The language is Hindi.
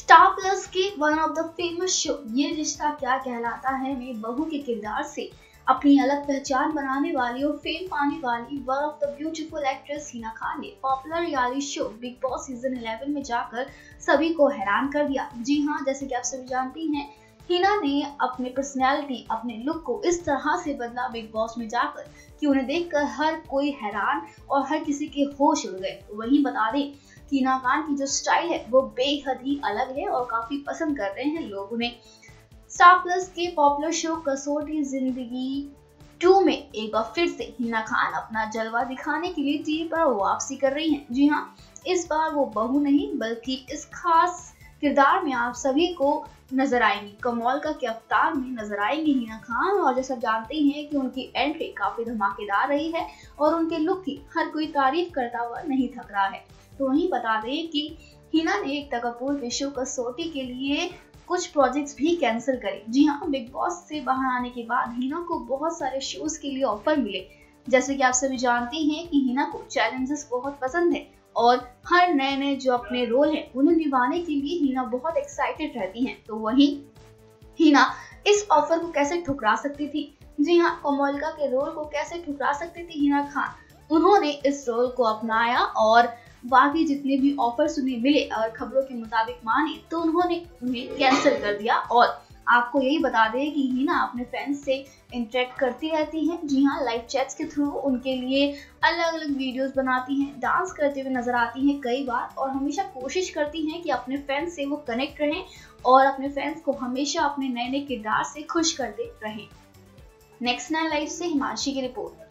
स्टार प्लस के one of the famous show Yeh Rishta क्या कहलाता है में बहू के किरदार से अपनी अलग पहचान बनाने वाली और फेम पाने वाली one of the beautiful actress Hina Khan ने popular reality show Bigg Boss season 11 में जाकर सभी को हैरान कर दिया। जी हाँ, जैसे कि आप सभी जानती हैं, हिना ने अपने पर्सनैलिटी, अपने लुक को इस तरह से बदला बिग बॉस में जाकर कि उन्हें देखकर हर कोई हैरान और हर किसी के होश उड़ गए। वहीं बता दें कि हिना खान की जो स्टाइल है वो बेहद ही अलग है और काफी पसंद कर रहे हैं लोग उन्हें। स्टार प्लस के पॉपुलर शो कसौटी जिंदगी 2 में एक बार फिर से हिना खान अपना जलवा दिखाने के लिए टीवी पर वापसी कर रही हैं। जी हाँ, इस बार वो बहू नहीं बल्कि इस खास किरदार में आप सभी को नजर आएंगी। कोमोलिका के अवतार में नजर आएंगी हिना खान, और जैसा जानते हैं कि उनकी एंट्री काफी धमाकेदार रही है और उनके लुक की हर कोई तारीफ करता हुआ नहीं थक रहा है। तो वहीं बता दें कि हिना ने एकता कपूर के शो कसौटी के लिए कुछ प्रोजेक्ट्स भी कैंसिल करे। जी हाँ, बिग बॉस से बाहर आने के बाद हिना को बहुत सारे शोज के लिए ऑफर मिले। जैसे कि आप सभी जानते हैं कि हिना को चैलेंजेस बहुत पसंद है और हर नए नए जो अपने रोल हैं उन्हें निभाने के लिए हिना बहुत एक्साइटेड रहती हैं। तो वहीं हिना इस ऑफर को कैसे ठुकरा सकती थी? जी हाँ, कोमोलिका के रोल को कैसे ठुकरा सकती थी हिना खान? उन्होंने इस रोल को अपनाया और बाकी जितने भी ऑफर्स उन्हें मिले और खबरों के मुताबिक माने तो उन्होंने उन्हें कैंसिल कर दिया। और आपको यही बता दें कि हिना अपने फैंस से इंटरेक्ट करती रहती हैं। जी हाँ, लाइव चैट्स के थ्रू उनके लिए अलग अलग वीडियोस बनाती हैं, डांस करते हुए नजर आती हैं कई बार, और हमेशा कोशिश करती हैं कि अपने फैंस से वो कनेक्ट रहें और अपने फैंस को हमेशा अपने नए नए किरदार से खुश करते रहें। नेक्स्ट 9 लाइव से हिमांशी की रिपोर्ट।